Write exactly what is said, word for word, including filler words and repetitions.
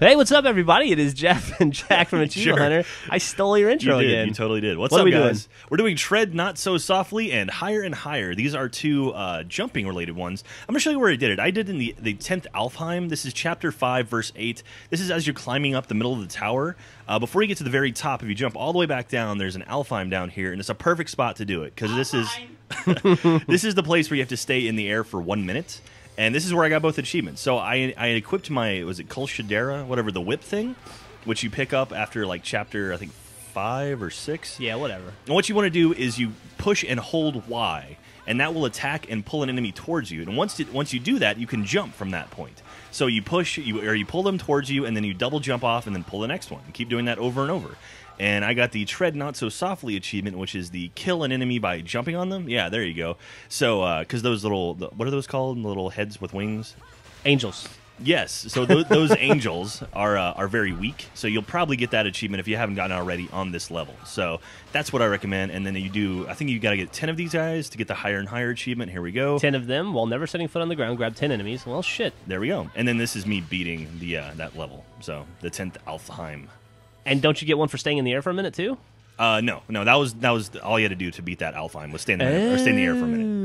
Hey, what's up, everybody? It is Jeff and Jack from Achievement sure. Hunter. I stole your intro you did. again. You totally did. What's what up, we guys? Doing? We're doing Tread Not So Softly and Higher and Higher. These are two uh, jumping-related ones. I'm going to show you where I did it. I did in the, the tenth Alfheim. This is Chapter five, Verse eight. This is as you're climbing up the middle of the tower. Uh, before you get to the very top, if you jump all the way back down, there's an Alfheim down here, and it's a perfect spot to do it, because this is this is the place where you have to stay in the air for one minute. And this is where I got both achievements. So I, I equipped my, was it Colshadera, whatever, the whip thing, which you pick up after, like, chapter, I think, five or six. Yeah, whatever. And what you want to do is you push and hold Y, and that will attack and pull an enemy towards you. And once, it, once you do that, you can jump from that point. So you push, you, or you pull them towards you, and then you double jump off and then pull the next one. You keep doing that over and over. And I got the Tread Not So Softly achievement, which is the kill an enemy by jumping on them. Yeah, there you go. So, because uh, those little, the, what are those called? The little heads with wings? Angels. Yes. So th those angels are uh, are very weak. So you'll probably get that achievement if you haven't gotten already on this level. So that's what I recommend. And then you do, I think you got to get ten of these guys to get the Higher and Higher achievement. Here we go. ten of them while never setting foot on the ground. Grab ten enemies. Well, shit. There we go. And then this is me beating the uh, that level. So the tenth Alfheim. And don't you get one for staying in the air for a minute too? Uh, no, no. That was that was all you had to do to beat that Alfheim was stay in the, oh. air, or stay in the air for a minute.